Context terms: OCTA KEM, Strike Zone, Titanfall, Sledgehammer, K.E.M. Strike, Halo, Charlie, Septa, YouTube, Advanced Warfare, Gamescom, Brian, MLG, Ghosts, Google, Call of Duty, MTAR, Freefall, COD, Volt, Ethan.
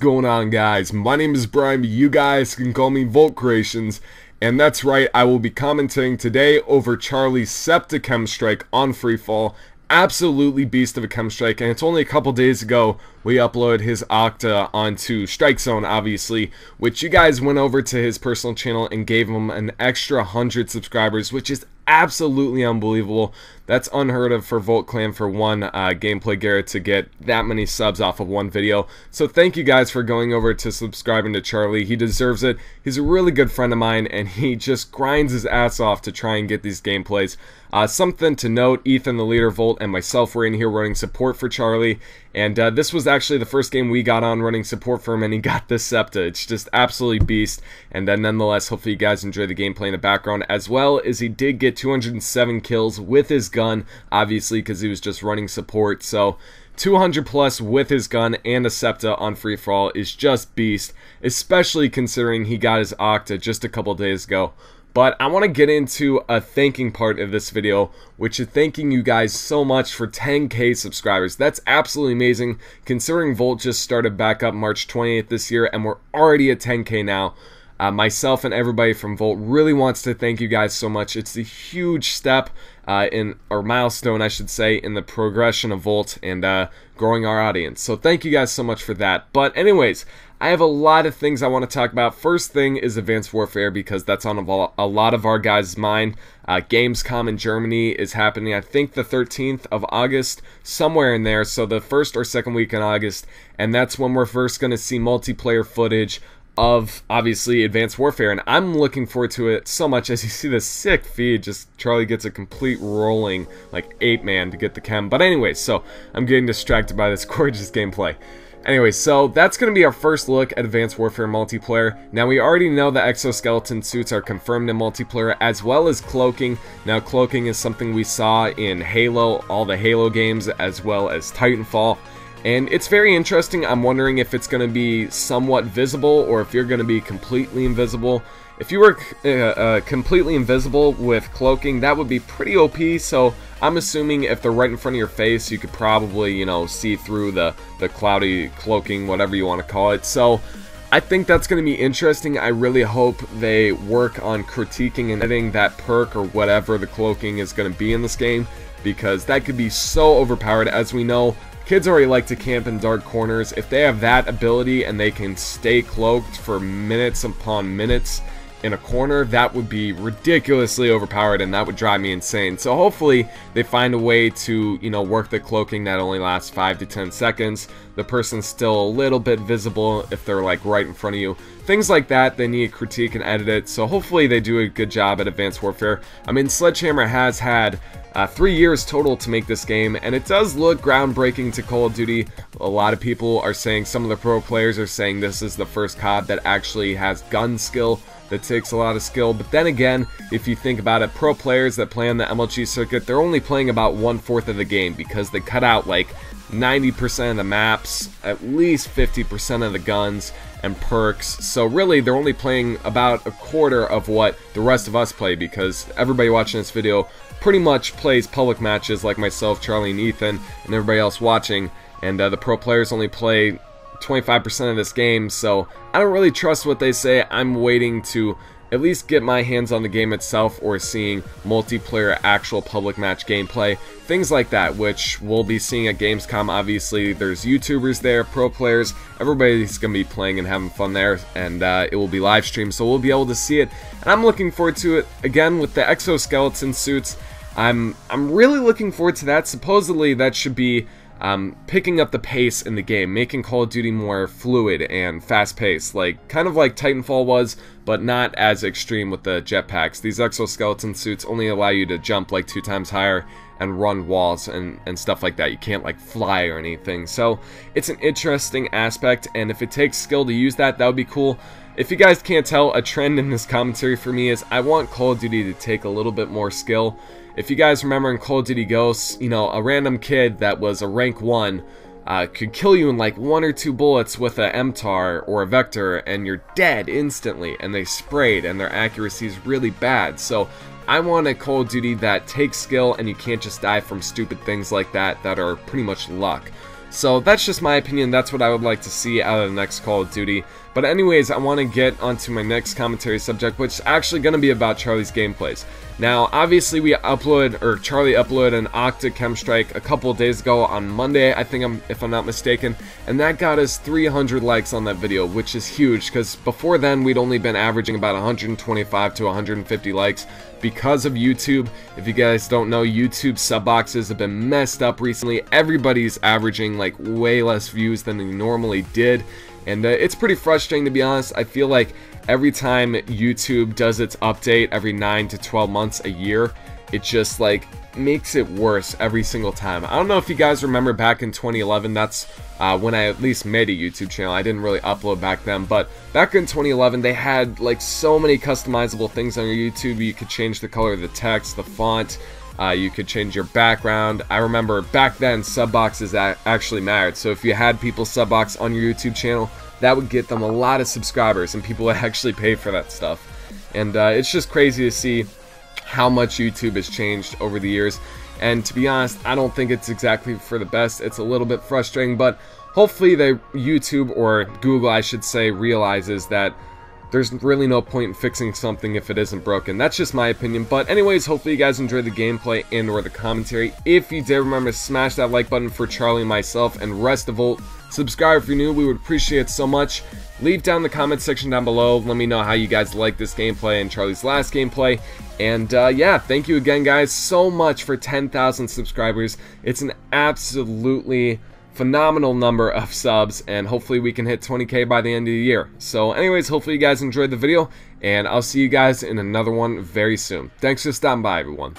Going on, guys? My name is Brian, but you guys can call me Volt Creations, and that's right, I will be commentating today over Charlie's Septa K.E.M. Strike on Freefall. Absolutely beast of a K.E.M. Strike, and it's only a couple days ago we uploaded his Octa onto Strike Zone, obviously, which you guys went over to his personal channel and gave him an extra 100 subscribers, which is absolutely unbelievable. That's unheard of for Volt Clan, for one gameplay Garrett to get that many subs off of one video. So thank you guys for going over to subscribing to Charlie. He deserves it. He's a really good friend of mine, and he just grinds his ass off to try and get these gameplays. Something to note, Ethan, the leader of Volt, and myself were in here running support for Charlie, and this was actually the first game we got on running support for him, and he got this Septa. It's just absolutely beast, and then nonetheless, hopefully you guys enjoy the gameplay in the background, as well as he did get 207 kills with his gun, obviously, because he was just running support. So 200 plus with his gun and a Septa on free for all is just beast, especially considering he got his Octa just a couple days ago. But I want to get into a thanking part of this video, which is thanking you guys so much for 10K subscribers. That's absolutely amazing, considering Volt just started back up March 28th this year, and we're already at 10K now. Myself and everybody from Volt really wants to thank you guys so much. It's a huge step or milestone, I should say, in the progression of Volt and growing our audience. So thank you guys so much for that. But anyways, I have a lot of things I want to talk about. First thing is Advanced Warfare, because that's on a lot of our guys' mind. Gamescom in Germany is happening, I think, the 13th of August, somewhere in there. So the first or second week in August, and that's when we're first going to see multiplayer footage of, obviously, Advanced Warfare, and I'm looking forward to it so much. As you see the sick feed, just Charlie gets a complete rolling, like, ape-man to get the K.E.M. But anyway, so I'm getting distracted by this gorgeous gameplay. Anyway, so that's going to be our first look at Advanced Warfare multiplayer. Now, we already know the exoskeleton suits are confirmed in multiplayer, as well as cloaking. Now, cloaking is something we saw in Halo, all the Halo games, as well as Titanfall. And it's very interesting. I'm wondering if it's going to be somewhat visible or if you're going to be completely invisible. If you were completely invisible with cloaking, that would be pretty OP, so I'm assuming if they're right in front of your face, you could probably, you know, see through the cloudy cloaking, whatever you want to call it. So I think that's going to be interesting. I really hope they work on critiquing and editing that perk or whatever the cloaking is going to be in this game, because that could be so overpowered. As we know, kids already like to camp in dark corners. If they have that ability and they can stay cloaked for minutes upon minutes in a corner, that would be ridiculously overpowered, and that would drive me insane. So hopefully they find a way to, you know, work the cloaking that only lasts 5 to 10 seconds. The person's still a little bit visible if they're, like, right in front of you. Things like that, they need to critique and edit it. So hopefully they do a good job at Advanced Warfare. I mean, Sledgehammer has had 3 years total to make this game, and it does look groundbreaking to Call of Duty. A lot of people are saying, some of the pro players are saying, this is the first COD that actually has gun skill. That takes a lot of skill. But then again, if you think about it, pro players that play on the MLG circuit, they're only playing about 1/4 of the game, because they cut out like 90% of the maps, at least 50% of the guns and perks. So really, they're only playing about 1/4 of what the rest of us play, because everybody watching this video pretty much plays public matches, like myself, Charlie, and Ethan, and everybody else watching, and the pro players only play 25% of this game. So I don't really trust what they say. I'm waiting to at least get my hands on the game itself, or seeing multiplayer actual public match gameplay, things like that, which we'll be seeing at Gamescom. Obviously, there's YouTubers there, pro players, everybody's going to be playing and having fun there, and it will be live streamed, so we'll be able to see it, and I'm looking forward to it. Again, with the exoskeleton suits, I'm really looking forward to that. Supposedly, that should be picking up the pace in the game, making Call of Duty more fluid and fast-paced, like kind of like Titanfall was, but not as extreme with the jetpacks. These exoskeleton suits only allow you to jump like 2 times higher and run walls and stuff like that. You can't, like, fly or anything. So it's an interesting aspect, and if it takes skill to use that, that would be cool. If you guys can't tell, a trend in this commentary for me is I want Call of Duty to take a little bit more skill. If you guys remember in Call of Duty Ghosts, you know, a random kid that was a rank 1 could kill you in like 1 or 2 bullets with a MTAR or a Vector, and you're dead instantly, and they sprayed, and their accuracy is really bad. So I want a Call of Duty that takes skill, and you can't just die from stupid things like that that are pretty much luck. So that's just my opinion, that's what I would like to see out of the next Call of Duty. But anyways, I want to get onto my next commentary subject, which is actually going to be about Charlie's gameplays. Now, obviously we uploaded, or Charlie uploaded an Octa K.E.M. Strike a couple days ago on Monday, I think, if I'm not mistaken, and that got us 300 likes on that video, which is huge, because before then we'd only been averaging about 125 to 150 likes because of YouTube. If you guys don't know, YouTube sub boxes have been messed up recently. Everybody's averaging like way less views than they normally did. And it's pretty frustrating, to be honest. I feel like every time YouTube does its update every 9 to 12 months a year, it just like makes it worse every single time. I don't know if you guys remember back in 2011, that's when I at least made a YouTube channel. I didn't really upload back then, but back in 2011 they had like so many customizable things on your YouTube. You could change the color of the text, the font, you could change your background. I remember back then sub boxes actually mattered, so if you had people sub box on your YouTube channel, that would get them a lot of subscribers and people would actually pay for that stuff. And it's just crazy to see how much YouTube has changed over the years, and to be honest, I don't think it's exactly for the best. It's a little bit frustrating, but hopefully YouTube, or Google I should say, realizes that there's really no point in fixing something if it isn't broken. That's just my opinion. But anyways, hopefully you guys enjoyed the gameplay and or the commentary. If you did, remember to smash that like button for Charlie, myself, and rest of Volt. Subscribe if you're new, we would appreciate it so much. Leave down the comment section down below, let me know how you guys like this gameplay and Charlie's last gameplay. And yeah, thank you again guys so much for 10,000 subscribers. It's an absolutely phenomenal number of subs, and hopefully we can hit 20K by the end of the year. So anyways, hopefully you guys enjoyed the video, and I'll see you guys in another one very soon. Thanks for stopping by, everyone.